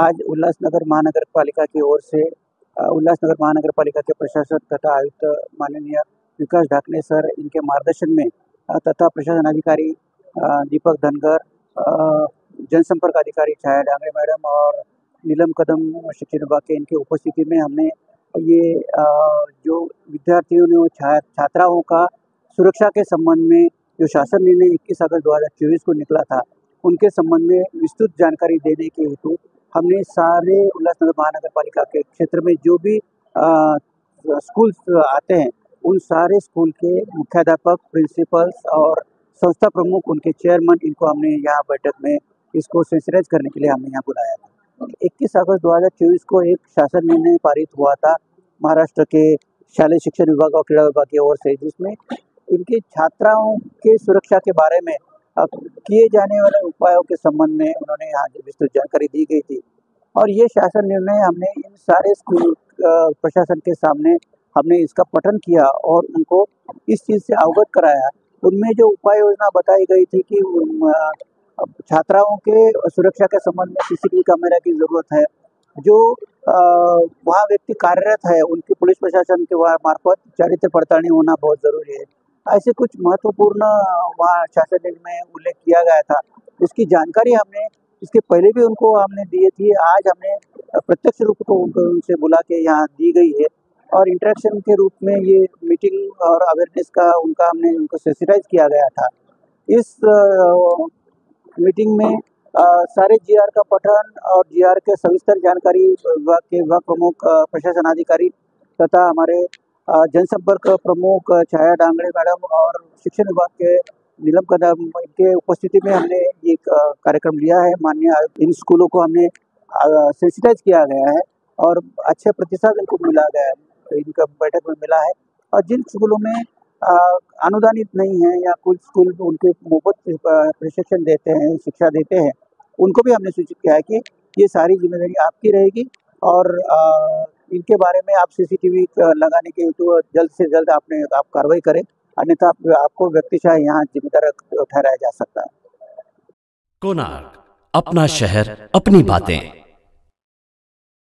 आज उल्लासनगर महानगर पालिका की ओर से उल्लासनगर महानगर पालिका के प्रशासक तथा आयुक्त माननीय विकास ढाकने सर इनके मार्गदर्शन में तथा प्रशासन अधिकारी दीपक धनगर, जनसंपर्क अधिकारी छया डांगड़े मैडम और नीलम कदम शिक्षण विभाग के इनके उपस्थिति में हमने ये जो विद्यार्थियों ने छात्राओं का सुरक्षा के संबंध में जो शासन निर्णय 21 अगस्त 2024 को निकला था उनके संबंध में विस्तृत जानकारी देने के हेतु हमने सारे उल्लासनगर महानगर पालिका के क्षेत्र में जो भी स्कूल्स आते हैं उन सारे स्कूल के मुख्याध्यापक, प्रिंसिपल्स और संस्था प्रमुख, उनके चेयरमैन, इनको हमने यहाँ बैठक में इसको सेंसिटाइज करने के लिए हमने यहाँ बुलाया था। 21 अगस्त 2024 को एक शासन निर्णय पारित हुआ था महाराष्ट्र के शालेय शिक्षण विभाग और क्रीड़ा विभाग की ओर से, जिसमें इनके छात्राओं के सुरक्षा के बारे में किए जाने वाले उपायों के संबंध में उन्होंने आज विस्तृत जानकारी दी गई थी। और ये शासन निर्णय हमने इन सारे स्कूल प्रशासन के सामने हमने इसका पठन किया और उनको इस चीज़ से अवगत कराया। उनमें जो उपाय योजना बताई गई थी कि छात्राओं के सुरक्षा के संबंध में CCTV कैमरा की जरूरत है, जो वहाँ व्यक्ति कार्यरत है उनकी पुलिस प्रशासन के मार्फत चारित्र पड़ताली होना बहुत ज़रूरी है। ऐसे कुछ महत्वपूर्ण वहाँ शासन निर्णय में उल्लेख किया गया था, उसकी जानकारी हमने इसके पहले भी उनको हमने दिए थी। आज हमने प्रत्यक्ष रूप को उनसे बुला के यहाँ दी गई है और इंटरेक्शन के रूप में ये मीटिंग और अवेयरनेस का उनका हमने उनको सेंसिटाइज किया गया था। इस मीटिंग में सारे GR का पठन और GR के सविस्तर जानकारी विभाग के प्रमुख, प्रशासन अधिकारी तथा हमारे जनसंपर्क प्रमुख छाया डांगड़े मैडम और शिक्षण विभाग के नीलम कदम इनके उपस्थिति में हमने ये कार्यक्रम लिया है। माननीय इन स्कूलों को हमने सेंसिटाइज किया गया है और अच्छे प्रतिशत इनको मिला गया है, इनका बैठक में मिला है। और जिन स्कूलों में अनुदानित नहीं है या कुछ स्कूल उनके मुफ्त प्रशिक्षण देते हैं, शिक्षा देते हैं, उनको भी हमने सूचित किया है कि ये सारी जिम्मेदारी आपकी रहेगी और इनके बारे में आप CCTV लगाने के हेतु जल्द से जल्द आप कार्रवाई करें, अन्यथा आपको व्यक्तिशः यहाँ जिम्मेदार ठहराया जा सकता है। कोणार्क, अपना शहर, अपनी बातें।